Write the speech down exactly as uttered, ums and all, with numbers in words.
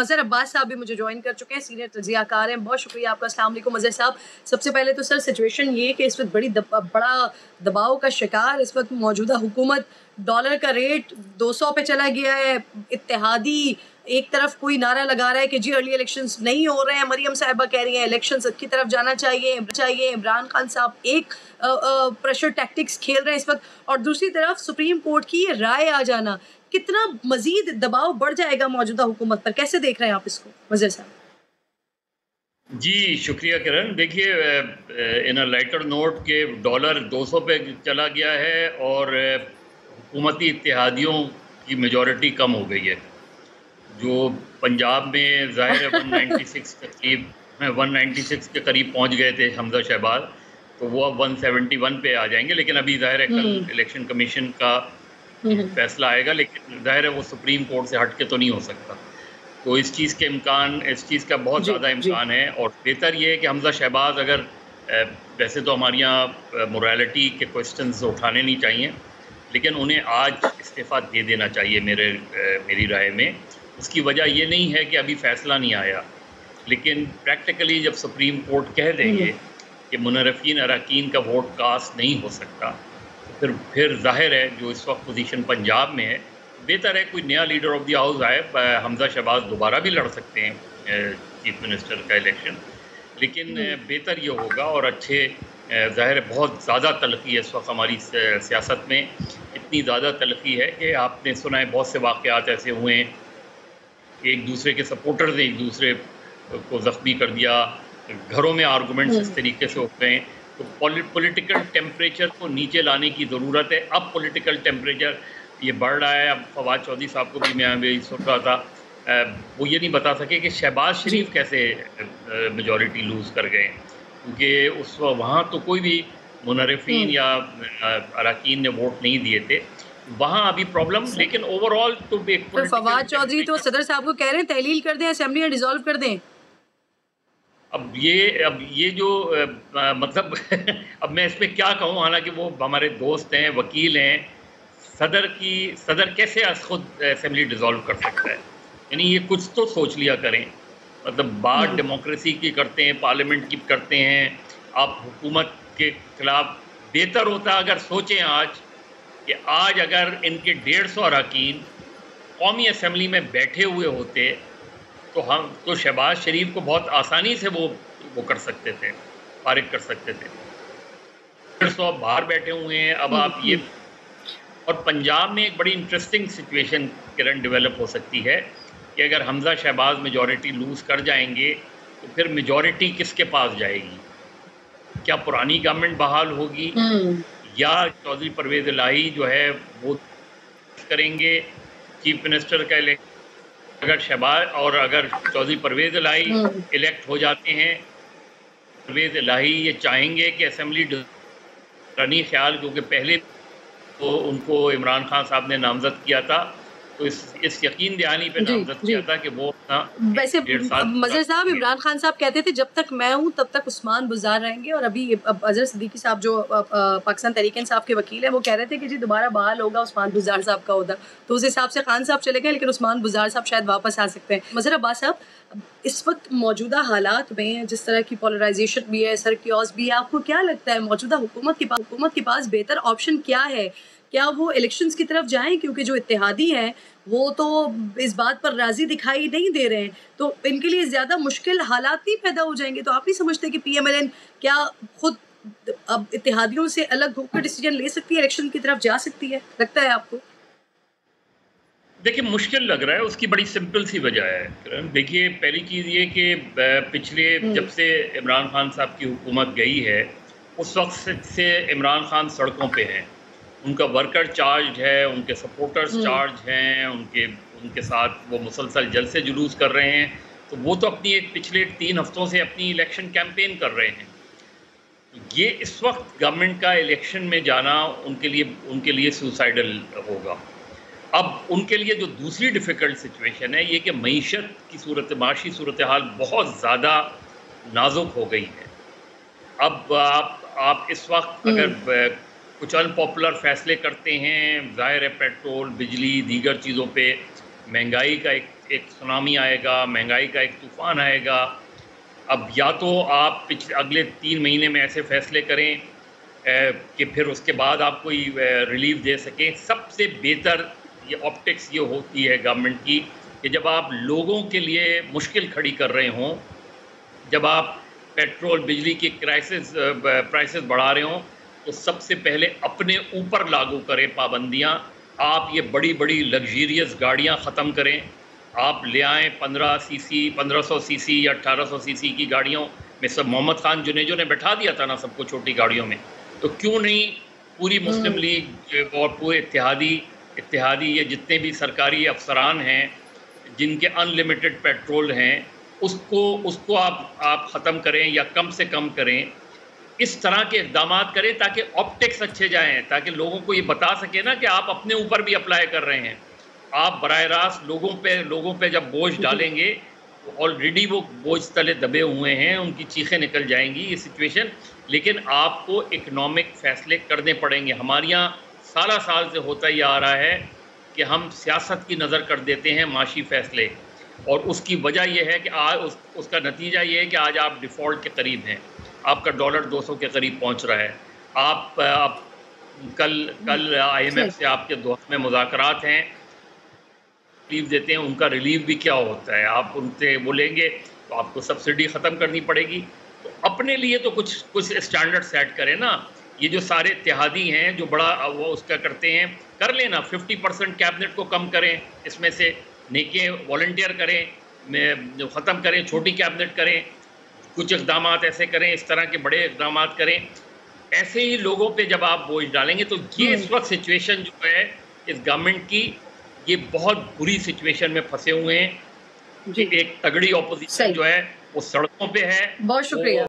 मजहर अब्बास साहब भी मुझे ज्वाइन कर चुके हैं, सीनियर तजियाकार हैं। बहुत शुक्रिया आपका। अस्सलाम वालेकुम मजहर साहब। सबसे पहले तो सर सिचुएशन ये कि इस वक्त बड़ी दब, बड़ा दबाव का शिकार इस वक्त मौजूदा हुकूमत, डॉलर का रेट दो सौ पे चला गया है, इत्तेहादी एक तरफ कोई नारा लगा रहा है कि जी अर्ली इलेक्शंस नहीं हो रहे हैं, मरीम साहिबा कह रही हैं इलेक्शंस की तरफ जाना चाहिए चाहिए इमरान खान साहब एक आ, आ, प्रेशर टैक्टिक्स खेल रहे हैं इस वक्त, और दूसरी तरफ सुप्रीम कोर्ट की ये राय आ जाना, कितना मजीद दबाव बढ़ जाएगा मौजूदा हुकूमत पर, कैसे देख रहे हैं आप इसको वज़ीर साहब? जी शुक्रिया किरण। देखिए इन अ लाइटर नोट के डॉलर दो सौ पे चला गया है और हुकूमती इत्तेहादियों की मेजॉरिटी कम हो गई है, जो पंजाब में ज़ाहिर है एक सौ छियानवे तकरीब में एक सौ छियानवे के करीब पहुंच गए थे हमजा शहबाज, तो वो अब एक सौ इकहत्तर पे आ जाएंगे। लेकिन अभी ज़ाहिर है कल इलेक्शन कमीशन का फैसला आएगा, लेकिन ज़ाहिर है वो सुप्रीम कोर्ट से हट के तो नहीं हो सकता, तो इस चीज़ के इम्कान इस चीज़ का बहुत ज़्यादा इम्कान है। और बेहतर ये है कि हमजा शहबाज, अगर वैसे तो हमारे यहाँ मोरालिटी के क्वेश्चंस उठाने नहीं चाहिए, लेकिन उन्हें आज इस्तीफ़ा दे देना चाहिए मेरे मेरी राय में। उसकी वजह ये नहीं है कि अभी फ़ैसला नहीं आया, लेकिन प्रैक्टिकली जब सुप्रीम कोर्ट कह देंगे कि मुनरफिन अरकान का वोट कास्ट नहीं हो सकता, तो फिर फिर जाहिर है जो इस वक्त पोजीशन पंजाब में है, बेहतर है कोई नया लीडर ऑफ द हाउस आए। हमजा शहबाज दोबारा भी लड़ सकते हैं चीफ मिनिस्टर का इलेक्शन, लेकिन बेहतर ये होगा। और अच्छे ज़ाहिर बहुत ज़्यादा तलखी है इस वक्त हमारी सियासत में, इतनी ज़्यादा तलखी है कि आपने सुना है बहुत से वाक़यात ऐसे हुए हैं, एक दूसरे के सपोर्टर्स ने एक दूसरे को ज़ख्मी कर दिया, घरों में आर्गूमेंट्स इस तरीके से होते हैं, तो पॉलिटिकल टेम्परेचर को नीचे लाने की ज़रूरत है। अब पॉलिटिकल टेम्परेचर ये बढ़ रहा है। अब फवाद चौधरी साहब को भी मैं भी सुन रहा था, वो ये नहीं बता सके कि शहबाज शरीफ कैसे मेजॉरिटी लूज़ कर गए, क्योंकि उस वहाँ तो कोई भी मुनरफिन या अरकान ने वोट नहीं दिए थे, वहाँ अभी प्रॉब्लम। लेकिन ओवरऑल तो तो फवाद चौधरी तो सदर साहब को कह रहे हैं तहलील कर दें, असेंबली डिसॉल्व कर दें। अब ये अब ये जो आ, मतलब अब मैं इस पर क्या कहूँ, हालांकि वो हमारे दोस्त हैं, वकील हैं। सदर की सदर कैसे खुद असेंबली डिसॉल्व कर सकता है? यानी ये कुछ तो सोच लिया करें, मतलब बात डेमोक्रेसी की करते हैं, पार्लियामेंट की करते हैं, आप हुकूमत के खिलाफ। बेहतर होता अगर सोचें आज कि आज अगर इनके डेढ़ सौ अरकान कौमी असम्बली में बैठे हुए होते तो हम तो शहबाज शरीफ को बहुत आसानी से वो वो कर सकते थे, पारित कर सकते थे। डेढ़ सौ बाहर बैठे हुए हैं। अब आप ये, और पंजाब में एक बड़ी इंटरेस्टिंग सिचुएशन किरण डेवलप हो सकती है कि अगर हमजा शहबाज मेजॉरिटी लूज़ कर जाएंगे तो फिर मेजॉरिटी किसके पास जाएगी? क्या पुरानी गवर्नमेंट बहाल होगी या चौधरी परवेज़ इलाही जो है वो करेंगे चीफ मिनिस्टर का इलेक्शन? अगर शहबाज और अगर चौधरी परवेज़ इलाही इलेक्ट हो जाते हैं, परवेज़ इलाही ये चाहेंगे कि असेंबली रानी ख्याल, क्योंकि पहले तो उनको इमरान खान साहब ने नामजद किया था, तो इस इस यकीन दहानी पे नामजद किया था कि वो अपना। वैसे मजहर साहब, इमरान खान साहब कहते थे जब तक मैं हूँ तब तक उस्मान बुज़ार रहेंगे, और अभी अब अजहर सिद्दीकी साहब जो पाकिस्तान तहरीक इंसाफ के वकील हैं, वो कह रहे थे कि जी दोबारा बहाल होगा उस्मान बुज़ार साहब का उहदा, तो उस हिसाब से खान साहब चले गए, लेकिन उस्मान बुज़ार साहब शायद वापस आ सकते हैं। मजहर अब्बास साहब, इस वक्त मौजूदा हालात में जिस तरह की पोलराइजेशन भी है, सरक्योज भी है, आपको क्या लगता है मौजूदा हुकूमत के पास हुकूमत के पास बेहतर ऑप्शन क्या है? क्या वो इलेक्शंस की तरफ जाएं? क्योंकि जो इत्तेहादी हैं वो तो इस बात पर राजी दिखाई नहीं दे रहे हैं, तो इनके लिए ज़्यादा मुश्किल हालात ही पैदा हो जाएंगे। तो आप नहीं समझते कि पीएमएलएन क्या खुद अब इत्तेहादियों से अलग होकर डिसीजन ले सकती है, इलेक्शन की तरफ जा सकती है? लगता है आपको? देखिए मुश्किल लग रहा है, उसकी बड़ी सिंपल सी वजह है। देखिए पहली चीज़ ये कि पिछले जब से इमरान खान साहब की हुकूमत गई है उस वक्त से इमरान खान सड़कों पर हैं, उनका वर्कर चार्ज है, उनके सपोर्टर्स चार्ज हैं, उनके उनके साथ वो मुसलसल जलसे जुलूस कर रहे हैं, तो वो तो अपनी एक पिछले तीन हफ्तों से अपनी इलेक्शन कैंपेन कर रहे हैं। ये इस वक्त गवर्नमेंट का इलेक्शन में जाना उनके लिए उनके लिए सुसाइडल होगा। अब उनके लिए जो दूसरी डिफ़िकल्ट सिचुएशन है ये कि मईशत की सूरत माशी सूरत हाल बहुत ज़्यादा नाजुक हो गई है। अब आप, आप इस वक्त अगर कुछ अनपॉपुलर फैसले करते हैं, ज़ाहिर है पेट्रोल, बिजली, दीगर चीज़ों पे महंगाई का एक एक सुनामी आएगा, महंगाई का एक तूफ़ान आएगा। अब या तो आप पिछले अगले तीन महीने में ऐसे फ़ैसले करें कि फिर उसके बाद आप कोई रिलीफ दे सकें। सबसे बेहतर ये ऑप्टिक्स ये होती है गवर्नमेंट की कि जब आप लोगों के लिए मुश्किल खड़ी कर रहे हों, जब आप पेट्रोल बिजली की क्राइसिस प्राइसेस बढ़ा रहे हों, तो सबसे पहले अपने ऊपर लागू करें पाबंदियाँ। आप ये बड़ी बड़ी लग्जरियस गाड़ियाँ ख़त्म करें, आप ले आएँ पंद्रह सी सी पंद्रह सौ सी सी या अट्ठारह सौ सी सी की गाड़ियों में। सब मोहम्मद खान जुनेजो ने बैठा दिया था ना सबको छोटी गाड़ियों में, तो क्यों नहीं पूरी मुस्लिम लीग और पूरे इत्तेहादी इत्तेहादी ये जितने भी सरकारी अफसरान हैं जिनके अनलिमिटेड पेट्रोल हैं, उसको उसको आप आप ख़त्म करें या कम से कम करें। इस तरह के इक़दाम करें ताकि ऑप्टिक्स अच्छे जाएँ, ताकि लोगों को ये बता सके ना कि आप अपने ऊपर भी अप्लाई कर रहे हैं। आप बराह रास्त लोगों पे लोगों पे जब बोझ डालेंगे, ऑलरेडी वो बोझ तले दबे हुए हैं, उनकी चीखें निकल जाएंगी ये सिचुएशन। लेकिन आपको इकनॉमिक फ़ैसले करने पड़ेंगे। हमारे यहाँ सारा साल से होता ही आ रहा है कि हम सियासत की नज़र कर देते हैं माशी फ़ैसले, और उसकी वजह यह है कि आज उस, उसका नतीजा ये है कि आज आप डिफ़ॉल्ट के करीब हैं, आपका डॉलर दो सौ के करीब पहुँच रहा है। आप, आप कल कल आई एम एफ से आपके दो में मुज़ाकरात हैं, रिलीफ देते हैं, उनका रिलीफ भी क्या होता है, आप उनसे बोलेंगे तो आपको सब्सिडी ख़त्म करनी पड़ेगी। तो अपने लिए तो कुछ कुछ स्टैंडर्ड सेट करें ना। ये जो सारे इत्तेहादी हैं जो बड़ा वो उसका करते हैं, कर लेना फिफ्टी परसेंट कैबिनेट को कम करें, इसमें से नेके वॉलंटियर करें, ख़त्म करें, छोटी कैबिनेट करें, कुछ इक़दाम ऐसे करें, इस तरह के बड़े इक़दाम करें। ऐसे ही लोगों पर जब आप बोझ डालेंगे तो ये इस वक्त सिचुएशन जो है इस गवर्नमेंट की, ये बहुत बुरी सिचुएशन में फंसे हुए हैं। एक तगड़ी ऑपोजिशन जो है वो सड़कों पे है। बहुत शुक्रिया।